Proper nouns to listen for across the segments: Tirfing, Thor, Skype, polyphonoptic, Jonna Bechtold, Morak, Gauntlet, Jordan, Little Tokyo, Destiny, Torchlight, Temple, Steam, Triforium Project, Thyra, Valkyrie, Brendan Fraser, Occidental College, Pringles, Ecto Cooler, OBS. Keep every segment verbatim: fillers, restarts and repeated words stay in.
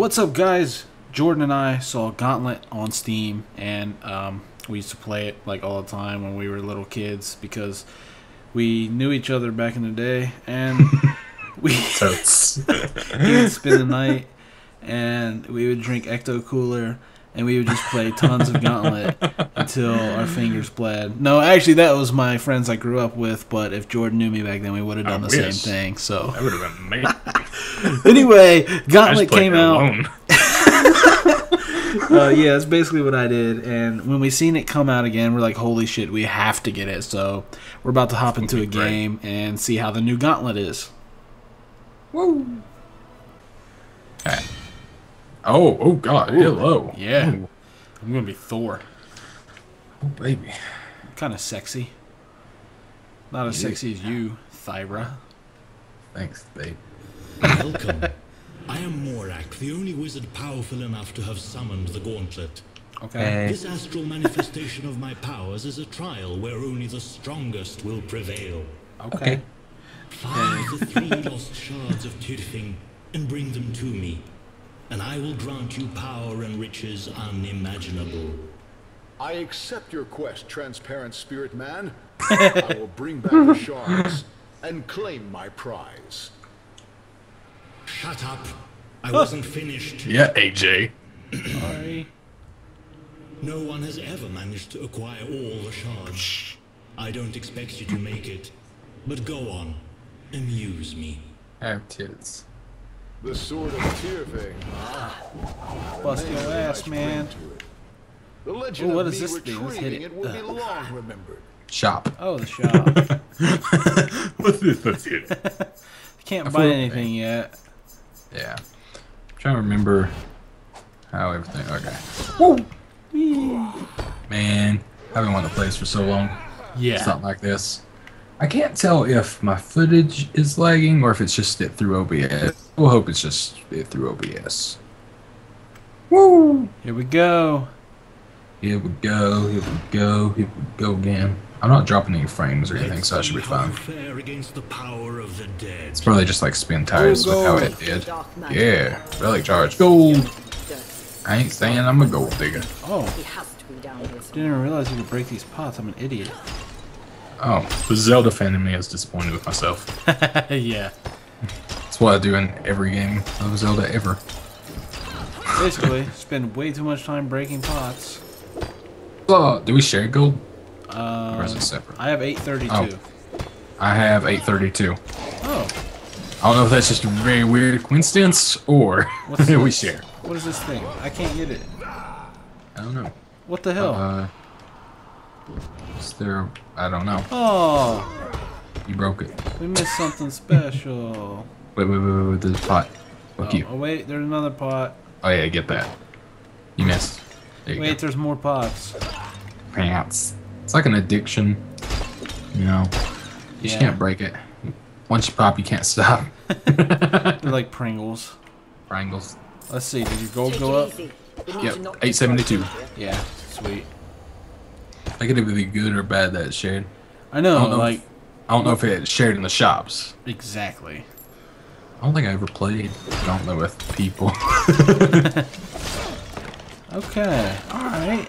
What's up, guys? Jordan and I saw Gauntlet on Steam, and um, we used to play it like all the time when we were little kids because we knew each other back in the day, and we would spend the night, and we would drink Ecto Cooler, and we would just play tons of Gauntlet until our fingers bled. No, actually, that was my friends I grew up with, but if Jordan knew me back then, we would have done I the wish. same thing. So that would have been amazing. Anyway, Gauntlet came out. uh, yeah, that's basically what I did. And when we seen it come out again, we're like, holy shit, we have to get it. So we're about to hop that's into a great. game and see how the new Gauntlet is. Woo! Right. Oh, oh god, Ooh. hello. Yeah. Ooh. I'm going to be Thor. Oh, baby. Kind of sexy. Not as sexy as you, Thyra. Thanks, babe. Welcome. I am Morak, the only wizard powerful enough to have summoned the Gauntlet. Okay. This astral manifestation of my powers is a trial where only the strongest will prevail. Okay. Find the three lost shards of Tirfing and bring them to me, and I will grant you power and riches unimaginable. I accept your quest, transparent spirit man. I will bring back the shards and claim my prize. Shut up. I wasn't finished. Yeah, A J. Sorry. No one has ever managed to acquire all the shards. I don't expect you to make it, but go on. Amuse me. I have tits. The sword of Tirfing. Bust your ass, man. The legend Ooh, what of is this thing? Let's hit it. It will be long remembered. Shop. Oh, the shop. What's this? Let's hit it. Can't buy anything okay. yet. Yeah. I'm trying to remember how everything... Okay. Woo! Man, I haven't wanted to play this for so long. Yeah. Something like this. I can't tell if my footage is lagging or if it's just it through O B S. We'll hope it's just it through O B S. Woo! Here we go. Here we go. Here we go. Here we go again. I'm not dropping any frames or anything, so I should be fine. It's probably just like spin tires with how it did. Yeah, relic charge. Gold! I ain't saying I'm a gold digger. Oh. Didn't even realize you could break these pots. I'm an idiot. Oh. The Zelda fan in me is disappointed with myself. Yeah. That's what I do in every game of Zelda ever. Basically, spend way too much time breaking pots. Oh, do we share gold? Uh, or is it separate? I have eight thirty-two. Oh. I have eight thirty-two. Oh. I don't know if that's just a very weird coincidence or we share. What is this thing? I can't get it. I don't know. What the hell? Uh, is there? A, I don't know. Oh. You broke it. We missed something special. Wait, wait, wait, wait, wait. There's a pot. Fuck oh, you. Oh, wait. There's another pot. Oh, yeah, get that. You missed. There you wait, go. There's more pots. Pants. It's like an addiction, you know. You yeah. can't break it. Once you pop, you can't stop. They're like Pringles. Pringles. Let's see. Did your gold go up? Yep. eight seventy-two. Yeah. Sweet. I could it be good or bad that it's shared. I know. I don't know like, if, I don't know if it's shared in the shops. Exactly. I don't think I ever played Gauntlet with people. Okay. All right.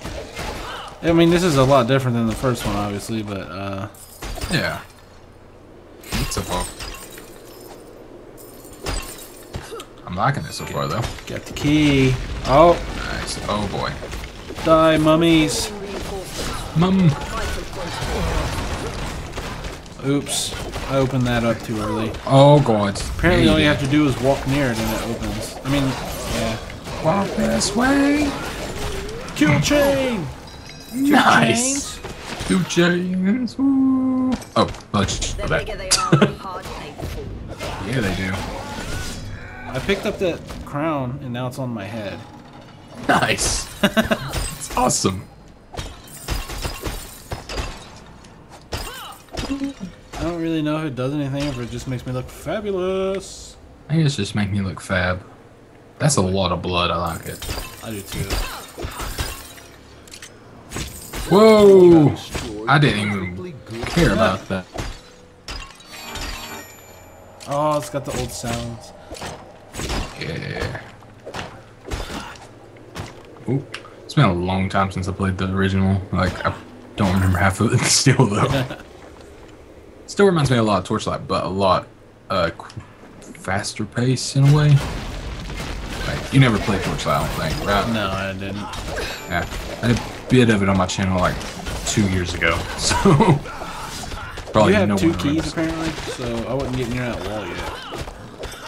I mean, this is a lot different than the first one, obviously, but, uh... yeah. It's so far. I'm liking it so far, though. Got the key. Oh! Nice. Oh, boy. Die, mummies. Mum. Oops. I opened that up too early. Oh, God. Apparently, all you have to do is walk near it, and it opens. I mean, yeah. Walk this way! Kill chain! Two nice! Chains. Two chains! Woo. Oh, let's oh, that. Yeah, they do. I picked up that crown and now it's on my head. Nice! It's awesome! I don't really know if it does anything, if it just makes me look fabulous. I think it's just make me look fab. That's a lot of blood, I like it. I do too. Whoa! I didn't even care about that. Oh, it's got the old sounds. Yeah. Ooh. It's been a long time since I played the original. Like, I don't remember half of it still, though. Still reminds me a lot of Torchlight, but a lot uh, faster pace in a way. Like, you never played Torchlight, I don't think, right? No, I didn't. Yeah, I did a bit of it on my channel like two years ago, so probably you have no two keys apparently, so I wasn't getting near that wall yet.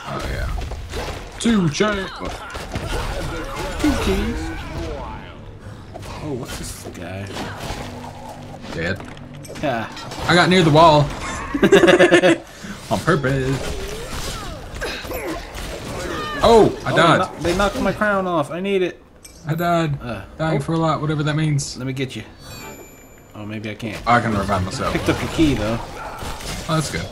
Oh yeah, two chain, two keys. Oh, what's this guy? Dead. Yeah. I got near the wall on purpose. Oh, I oh, died. They knocked my crown off. I need it. I died. Uh, Dying oh. for a lot, whatever that means. Let me get you. Oh, maybe I can't. I can revive myself. I picked up a key, though. Oh, that's good.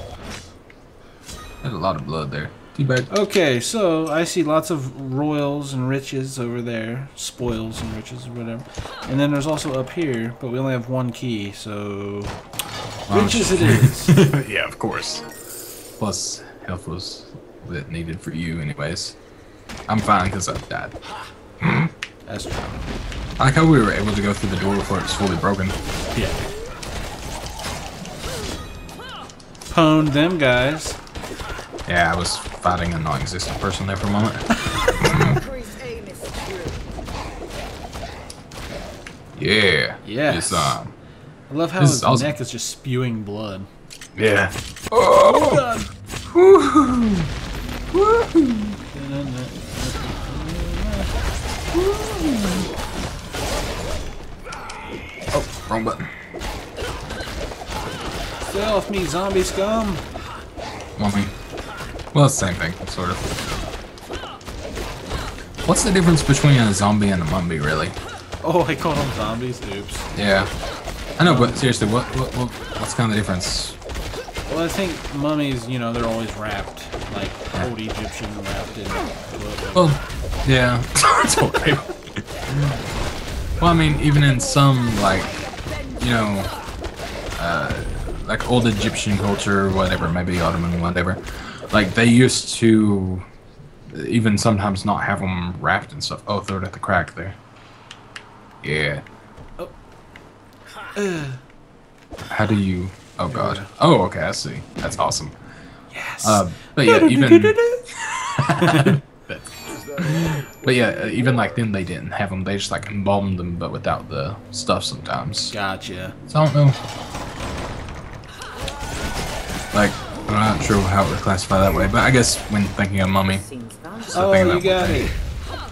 There's a lot of blood there. Teabag. Okay, so I see lots of royals and riches over there. Spoils and riches or whatever. And then there's also up here, but we only have one key, so... Well, riches it is. Yeah, of course. Plus, health was a bit needed for you anyways. I'm fine because I've died. Hmm? That's true. I like how we were able to go through the door before it was fully broken. Yeah. Pwned them guys. Yeah, I was fighting a non-existent person there for a moment. Yeah. Yes. Um, I love how his awesome. neck is just spewing blood. Yeah. Oh! Woohoo! Woohoo! Oh, wrong button. Stay off me, zombie scum. Want me? Well, it's the same thing, sort of. What's the difference between a zombie and a mummy, really? Oh, I call them zombies. Oops. Yeah. I know, but seriously, what, what, what what's kind of the difference? Well, I think mummies, you know, they're always wrapped, like yeah. old Egyptian wrapped in blood. Well, yeah, it's okay. Well, I mean, even in some, like, you know, uh, like old Egyptian culture, whatever, maybe Ottoman, whatever, like, they used to even sometimes not have them wrapped and stuff. Oh, throw it at the crack there. Yeah. Oh. Uh. How do you... Oh, God. Oh, okay, I see. That's awesome. Yes. Uh, but yeah, even... But yeah, even like then they didn't have them. They just like embalmed them, but without the stuff sometimes. Gotcha. So I don't know. Like, I'm not sure how it would classify that way, but I guess when thinking of mummy. Oh, you that got it.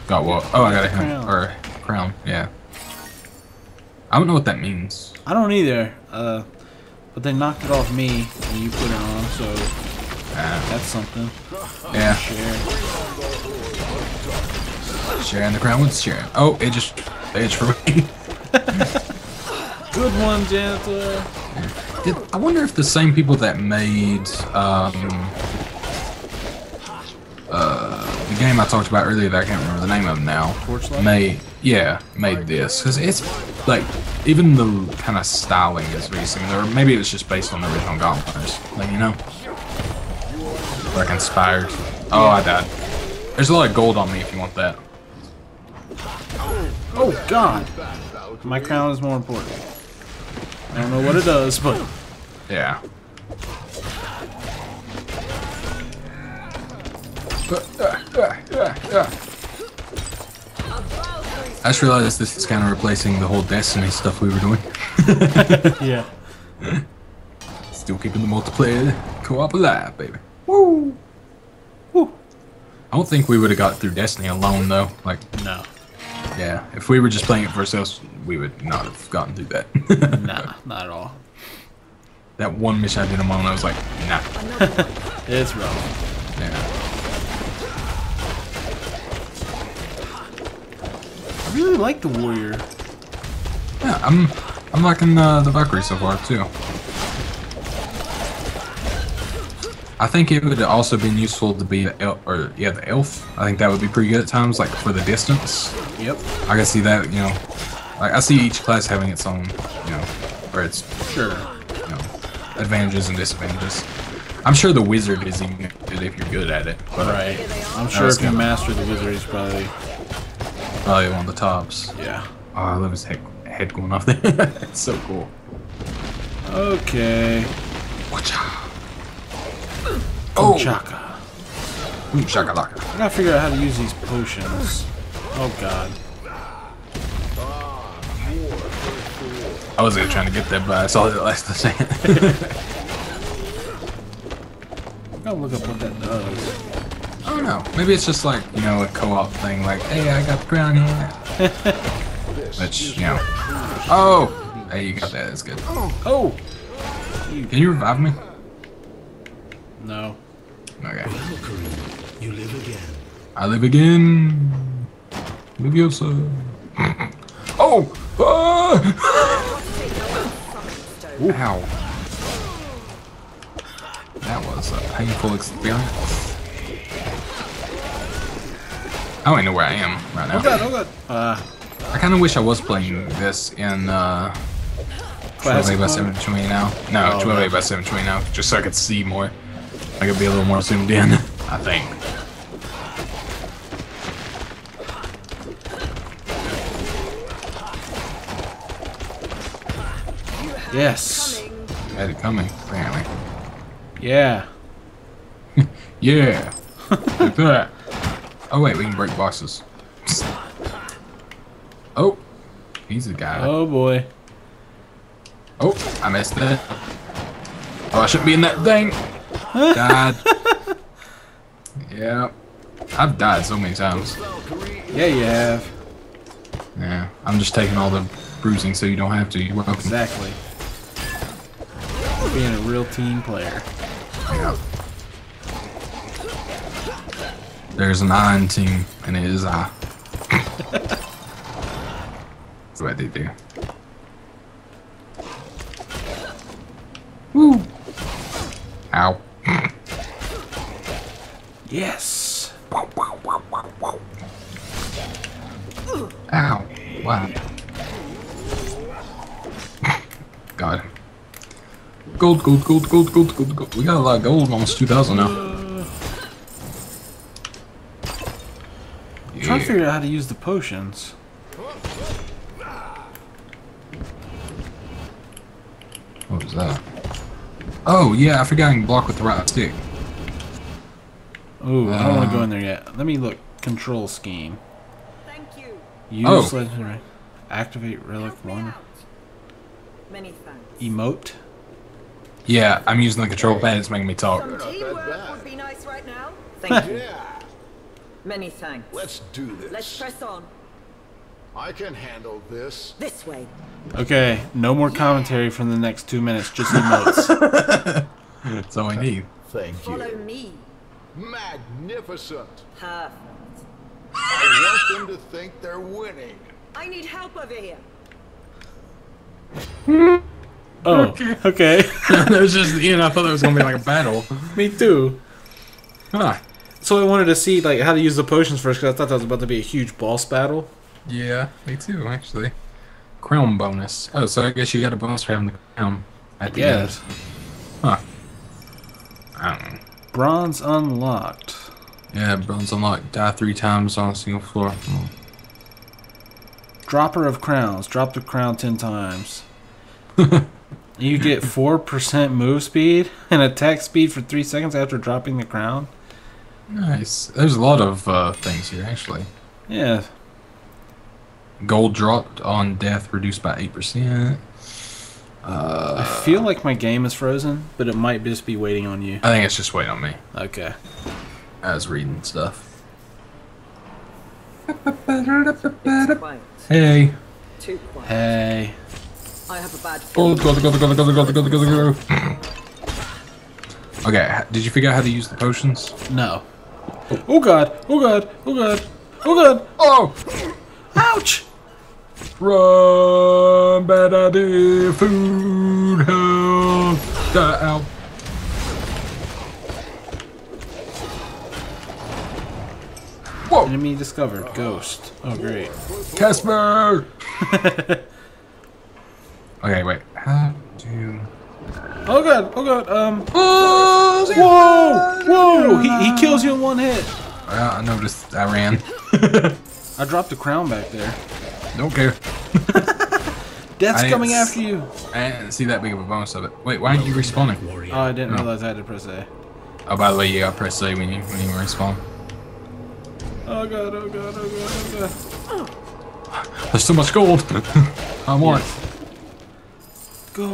Got what? Oh, I got a crown. Or crown, yeah. I don't know what that means. I don't either. Uh, but they knocked it off me, and you put it on, so uh, that's something. Yeah. Sharing the crown with sharing. Oh, it just aged for me. Good one, Janta. Did, I wonder if the same people that made um, uh, the game I talked about earlier that I can't remember the name of now. Torchlight? Made, yeah, made this. Because it's like, even the kind of styling is very similar. Maybe it was just based on the original Gauntlet. Like, you know? Like inspired. Oh, I died. There's a lot of gold on me if you want that. Oh God! My crown is more important. I don't know what it does, but yeah. I just realized this is kind of replacing the whole Destiny stuff we were doing. Yeah. Still keeping the multiplayer co-op alive, baby. Woo! Woo! I don't think we would have got through Destiny alone, though. Like, no. Yeah, if we were just playing it for ourselves, we would not have gotten through that. Nah, not at all. That one mission I did alone, I was like, nah. It's rough. Yeah. I really like the warrior. Yeah, I'm, I'm liking uh, the Valkyrie so far too. I think it would have also been useful to be the elf, or yeah, the elf. I think that would be pretty good at times, like for the distance. Yep. I can see that, you know. Like I see each class having its own, you know, or its sure, you know, advantages and disadvantages. I'm sure the wizard is even good if you're good at it. But, right. I'm sure if you master the wizard, he's probably Oh, you're on the tops. Yeah. Oh, I love his head, head going off there. It's so cool. Okay. Watch out. Oh. Chaka. Chaka laka. I gotta figure out how to use these potions. Oh god. I was trying to get there, but I saw it last second. I gotta look up what that does. I don't know. Maybe it's just like, you know, a co-op thing. Like, hey, I got the crown here. Which, you know. Oh! Hey, you got that. That's good. Oh! Can you revive me? No. Okay. Valkyrie, you live again. I live again. Liviosa. Oh! Oh! Wow. That was a painful experience. I don't even know where I am right now. Oh god, oh god. Uh, I kind of wish I was playing this in uh, twelve eight by seven twenty now. No, oh, twelve eight by seven twenty now, just so I could see more. I could be a little more zoomed in, I think. Yes. You had it coming, apparently. Yeah. Yeah. Look at that. Oh wait, we can break bosses. Oh, he's a guy. Oh boy. Oh, I missed that. Oh, I shouldn't be in that thing. God. Yeah. I've died so many times. Yeah, you have. Yeah, I'm just taking all the bruising so you don't have to. You're welcome. Exactly. Being a real team player. Yeah. There's an I in team, and it is I. That's what they do. Woo! Ow. Yes! Ow. Wow. God. Gold, gold, gold, gold, gold, gold, gold. We got a lot of gold, almost two thousand now. Uh, yeah. Trying to figure out how to use the potions. What was that? Oh, yeah, I forgot I can block with the right stick. Oh, uh, I don't want to go in there yet. Let me look. Control scheme. Thank you. Use oh. legendary. Activate relic one. Many thanks. Emote. Yeah, I'm using the control pad. It's making me talk. Some teamwork would be nice right now. Thank you. Yeah. Many thanks. Let's do this. Let's press on. I can handle this. This way. Okay, no more commentary yeah. from the next two minutes. Just emotes. That's all I need. Thank you. Follow me. Magnificent. Perfect. I want them to think they're winning. I need help over here. Oh, okay. okay. That was just the end. I thought it was going to be like a battle. Me too. Huh. So I wanted to see like how to use the potions first because I thought that was about to be a huge boss battle. Yeah, me too, actually. Crown bonus. Oh, so I guess you got a bonus for having the crown at the yes. end. Huh. I don't know. Bronze unlocked. Yeah, bronze unlocked. Die three times on a single floor. Mm. Dropper of crowns. Drop the crown ten times. You get four percent move speed and attack speed for three seconds after dropping the crown. Nice. There's a lot of uh, things here, actually. Yeah. Gold dropped on death reduced by eight percent. Uh, I feel like my game is frozen, but it might just be waiting on you. I think it's just waiting on me. Okay. I was reading stuff. Hey. Hey. I have a bad feeling. Go, go, go, go, go, go, go, go, go. Okay, did you figure out how to use the potions? No. Oh. oh god, oh god, oh god, oh god! Oh! Ouch! Run, bad idea, food, health, die, ow. Whoa! Enemy discovered, ghost. Oh great. Casper! Okay, wait. How do you... Oh god! Oh god! Um. Oh, whoa! Whoa! He he kills you in one hit. Well, I noticed. I ran. I dropped the crown back there. Don't care. Death's coming after you. I didn't see that big of a bonus of it. Wait, why aren't you respawning? Oh, I didn't no. realize I had to press A. Oh, by the way, you gotta press A when you when you respawn. Oh god! Oh god! Oh god! Oh god! There's so much gold. I want yes. Go.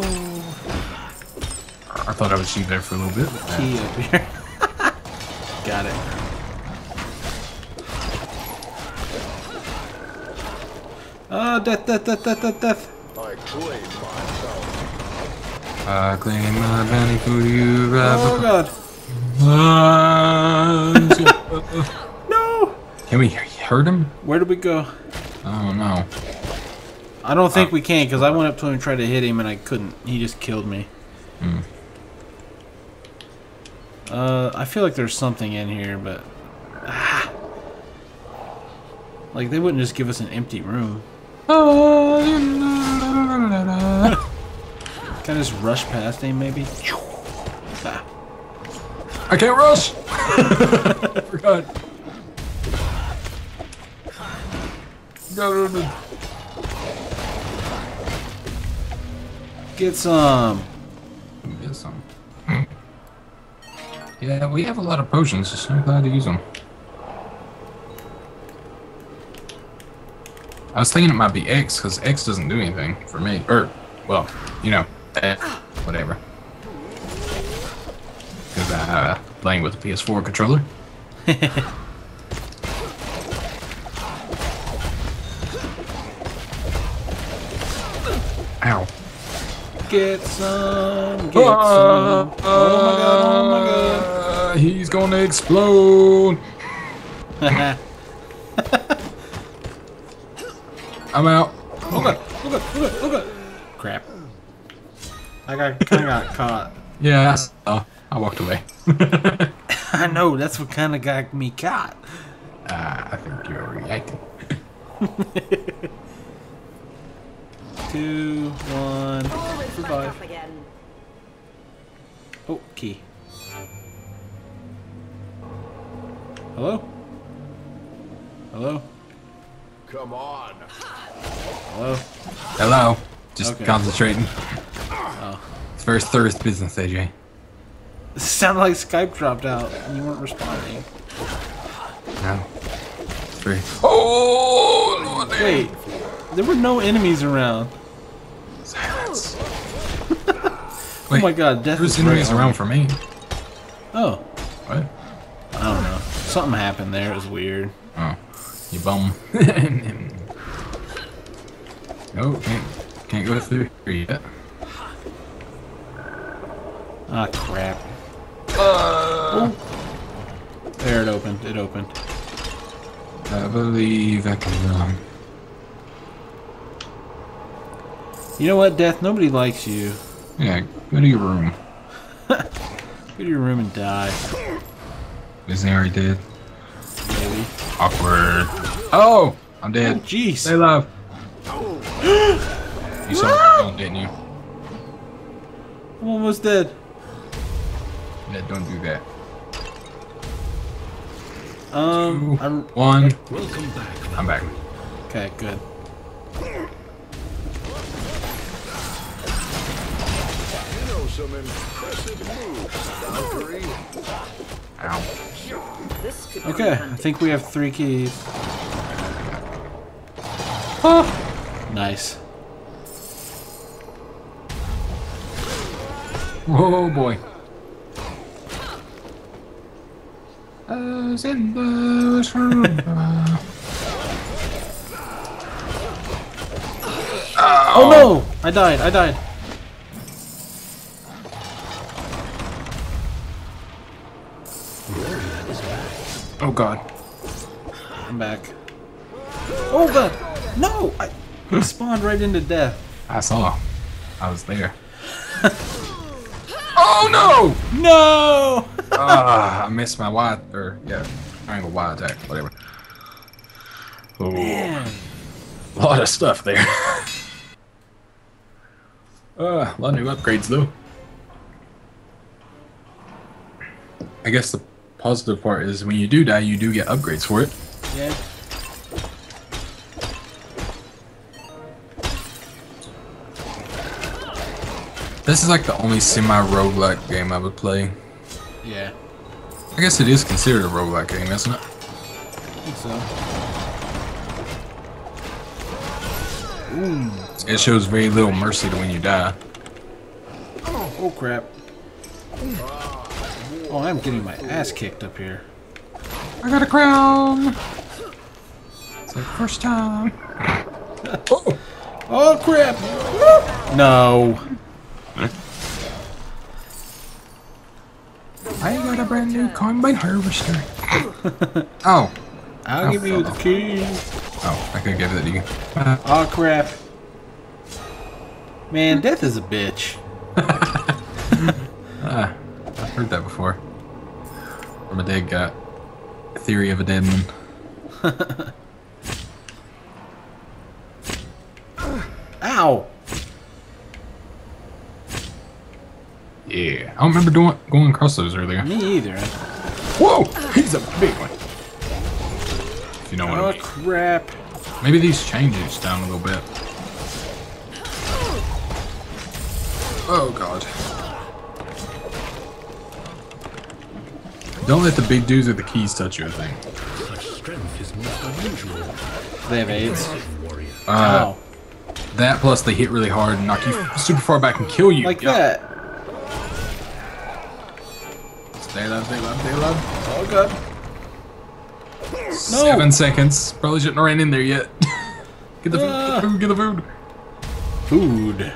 I thought I was cheating there for a little bit. Key up here. Got it. Ah, oh, death! Death! Death! Death! Death! Death! I claim myself. I claim my bounty for you. Oh god! Uh, no! Can we hurt him? Where do we go? I don't know. I don't think uh, we can, because I went up to him and tried to hit him and I couldn't. He just killed me. Hmm. Uh, I feel like there's something in here, but ah. Like they wouldn't just give us an empty room. Can I just rush past him, maybe? Ah. I can't rush! I forgot. Get some. Get some. Yeah, we have a lot of potions, so I'm glad to use them. I was thinking it might be X, because X doesn't do anything for me. Or, well, you know, eh, whatever. Because I'm uh, playing with the P S four controller. Ow. Get some, get uh, some. Oh my god, oh my god. Uh, he's gonna explode. I'm out. Oh god, oh god, oh god, oh god. Crap. I got, kinda got caught. Yeah, uh, I walked away. I know, that's what kinda got me caught. Uh, I think you're reacting. Two, one, survive. Oh, key. Hello? Hello? Come on. Hello? Hello. Just okay. Concentrating. Oh. It's very thirst business, A J. It sounded like Skype dropped out and you weren't responding. No. Three. Oh! Wait. There were no enemies around. Silence. Wait, oh my god, death is right enemies around for me. Oh. What? I don't know. Something happened there. It was weird. Oh. You bum. Oh, can't, can't go through here yet. Ah, crap. Uh, oh. There, it opened. It opened. I believe I can run. You know what, Death? Nobody likes you. Yeah, go to your room. Go to your room and die. Isn't he already dead? Maybe. Awkward. Oh! I'm dead. Jeez. Oh, stay alive. You saw the film, didn't you? I'm almost dead. Yeah, don't do that. Um, Two, I'm... One. Welcome back. I'm back. Okay, good. Some impressive moves, Valkyrie. Ow. Okay, I think we have three keys. Oh. Nice. Whoa, boy. I was in the room. uh, oh no! I died, I died. Oh god. I'm back. Oh god! No! I spawned right into death. I saw. I was there. Oh no! No! Ah, uh, I missed my Y, or yeah, triangle Y attack, whatever. Oh. Man. A lot of stuff there. uh, a lot of new upgrades though. I guess the positive part is when you do die, you do get upgrades for it. Yeah. This is like the only semi-roguelike game I would play. Yeah. I guess it is considered a roguelike game, isn't it? I think so. Ooh. It shows very little mercy to when you die. Oh, oh crap. Oh, I'm getting my ass kicked up here. I got a crown! It's like first time. Oh. Oh crap! No! I got a brand new combine harvester. Oh. I'll oh, give you the key. Oh, I could give it to you. Oh crap. Man, death is a bitch. Ah, I've heard that before. From a dead guy. Theory of a dead man. Ow! Yeah, I don't remember doing going across those earlier. Me either. Whoa, he's a big one. If you know what I mean. Oh crap! Maybe these change each time a little bit. Oh god! Don't let the big dudes with the keys touch you. I think. Such strength is most unusual. They have AIDS. Uh, oh. That plus they hit really hard and knock you super far back and kill you. Like yeah. that. They love, they love, they love. Oh god. Seven no. seconds. Probably shouldn't have ran in there yet. Get the uh. food, get the food, get the food. Food.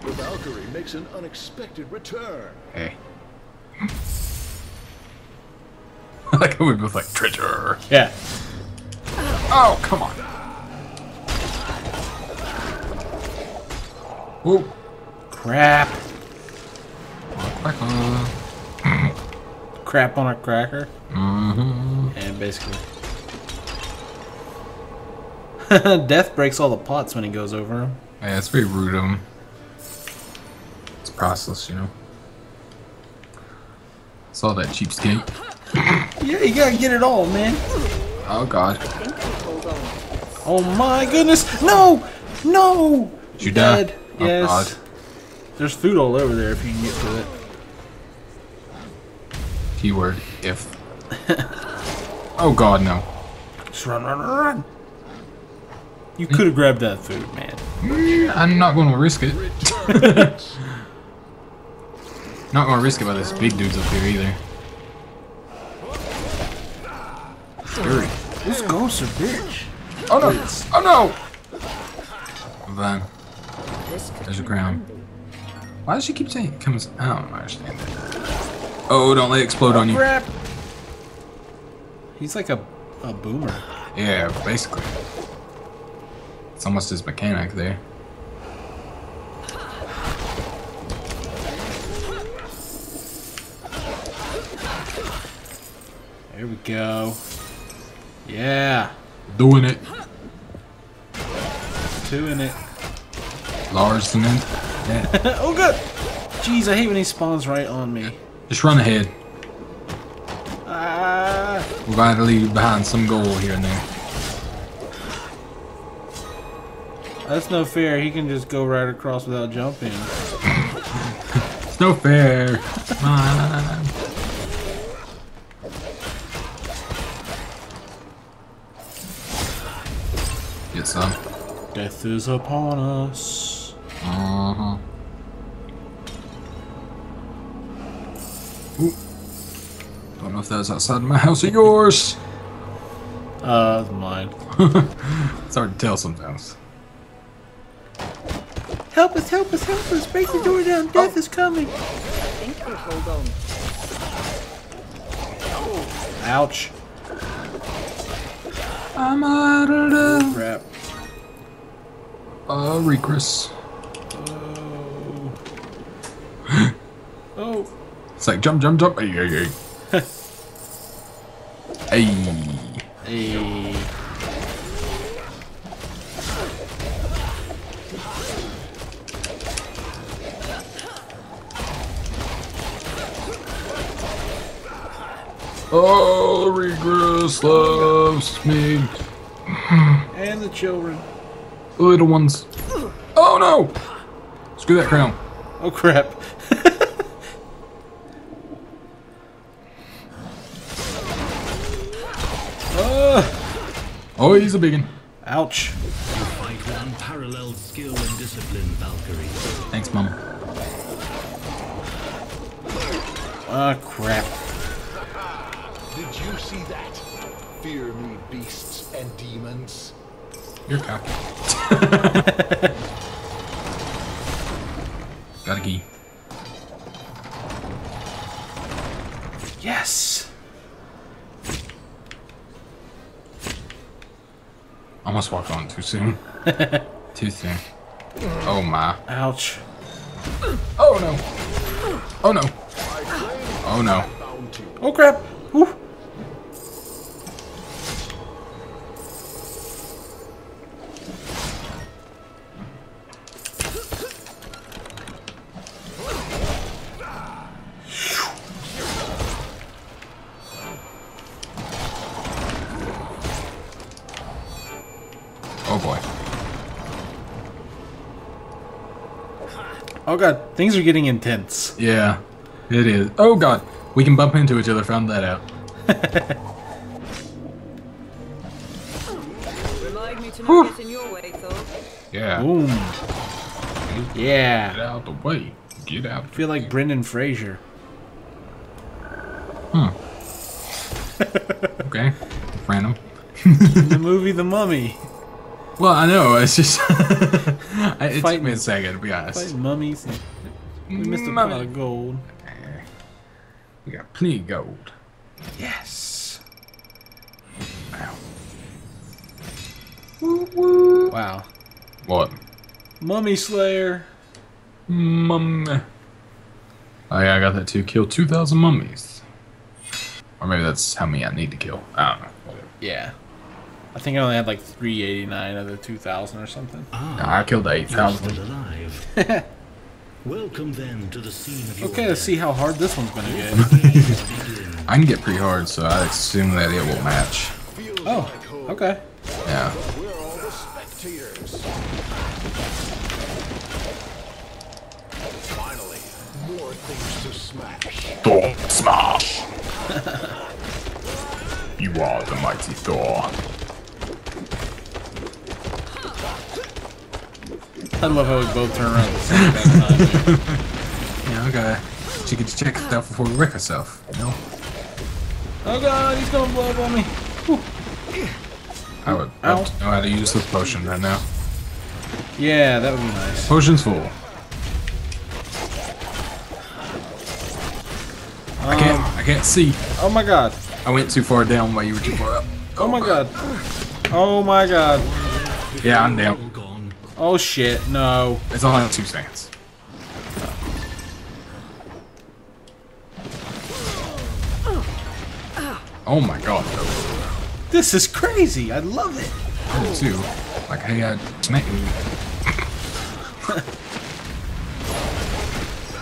The Valkyrie makes an unexpected return. Hey. Like we both like treasure. Yeah. Oh come on. Whoa. Crap. Crap on a cracker. Mm-hmm. And basically. Death breaks all the pots when he goes over him. Yeah, it's pretty rude of him. It's process, you know. It's all that cheapskate. Yeah, you gotta get it all, man. Oh god. Oh my goodness! No! No! Did you die? Dead. Oh, yes. God. There's food all over there if you can get to it. Keyword if. Oh god, no. Just run, run, run! You could have grabbed that food, man. I'm not going to risk it. Not going to risk it by those big dudes up here either. Scary. This ghost a bitch. Oh no! Oh no! Then there's a crown. Why does she keep saying it comes? I don't understand that. Oh, don't let it explode oh, on you. Crap. He's like a, a boomer. Yeah, basically. It's almost his mechanic there. There we go. Yeah. Doing it. Doing it. Larson in. Yeah. Oh, good. Jeez, I hate when he spawns right on me. Just run ahead. Uh, We're going to leave behind some gold here and there. That's no fair. He can just go right across without jumping. It's no fair. Come on. Get some. Death is upon us. Uh-huh. Ooh. Don't know if that was outside my house or yours. Uh, mine. It's hard to tell sometimes. Help us, help us, help us! Break the door down! Death oh. is coming! I think I'll hold on. Ouch. I'm out of the... Crap. Uh, Recris. Oh. Oh. It's like jump, jump, jump. Hey, hey, hey. Hey. Hey. Oh, Regress loves me. And the children. The little ones. Oh no! Screw that crown. Oh crap. uh. Oh, he's a biggin. Ouch. You fight with unparalleled skill and discipline, Valkyrie. Thanks, Mum. Ah, uh, crap. Did you see that? Fear me, beasts and demons. You're cocky. Got a key. Yes! Almost walked on too soon. Too soon. Oh my. Ouch. Oh no. Oh no. Oh no. Oh crap. Woo. Oh god, things are getting intense. Yeah, it is. Oh god, we can bump into each other, found that out. Remind me to not get in your way, Thor. Yeah. Boom. Yeah. Get out the way. Get out. I feel like Brendan Fraser. Hmm. Okay. Random. In the movie The Mummy. Well, I know, it's just... it fighting, took me a second, to be honest. Fighting mummies. We missed a lot of gold. We got plenty of gold. Yes. Wow. Woo woo. Wow. What? Mummy Slayer. Mummy. Oh yeah, I got that too. Kill two thousand mummies. Or maybe that's how many I need to kill. I don't know. Whatever. Yeah. I think I only had like three eighty-nine out of the two thousand or something. Ah, no, I killed eight thousand. Welcome then to the scene of your okay, let's see how hard this one's gonna get. I can get pretty hard, so I assume that it will match. Oh, okay. Yeah. We're all the spectators. Finally, more things to smash. Thor, smash! You are the mighty Thor. I love how we both turn around at the same time. Yeah, okay. She can check us out before we wreck herself, you know? Oh god, he's gonna blow up on me. Whew. I would love to know how to use this potion right now. Yeah, that would be nice. Potion's full. Um, I can't, I can't see. Oh my god. I went too far down while you were too far up. Oh my god. Oh my god. Yeah, I'm down. Oh shit, no. It's only two seconds. Oh my god. This is crazy. I love it. I do too. Like, hey, I met you.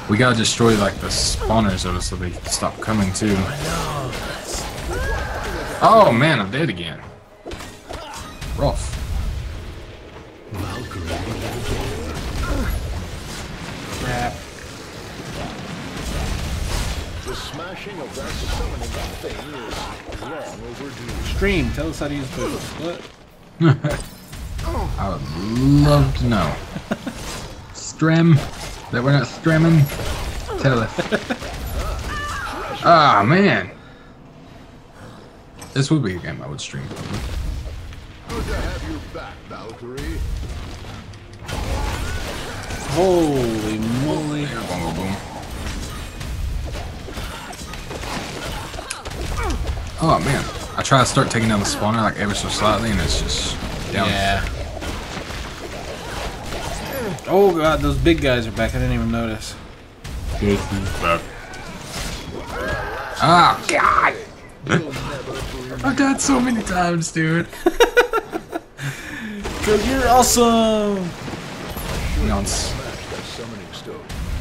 We gotta destroy, like, the spawners of us so they stop coming too. Oh man, I'm dead again. Rough. Crap. The smashing of that summoning thing is long overdue. Stream, tell us how to use boots. What? I would love to know. Stram. That we're not stramming? Tell us. Ah, oh, man. This would be a game I would stream probably. Good to have you back, Valkyrie. Holy moly. There, boom, boom, boom. Oh man. I try to start taking down the spawner like ever so slightly and it's just down. Yeah. Oh god, those big guys are back. I didn't even notice. Good. Ah, god. I've died so many times, dude. Cause you're awesome. Sure,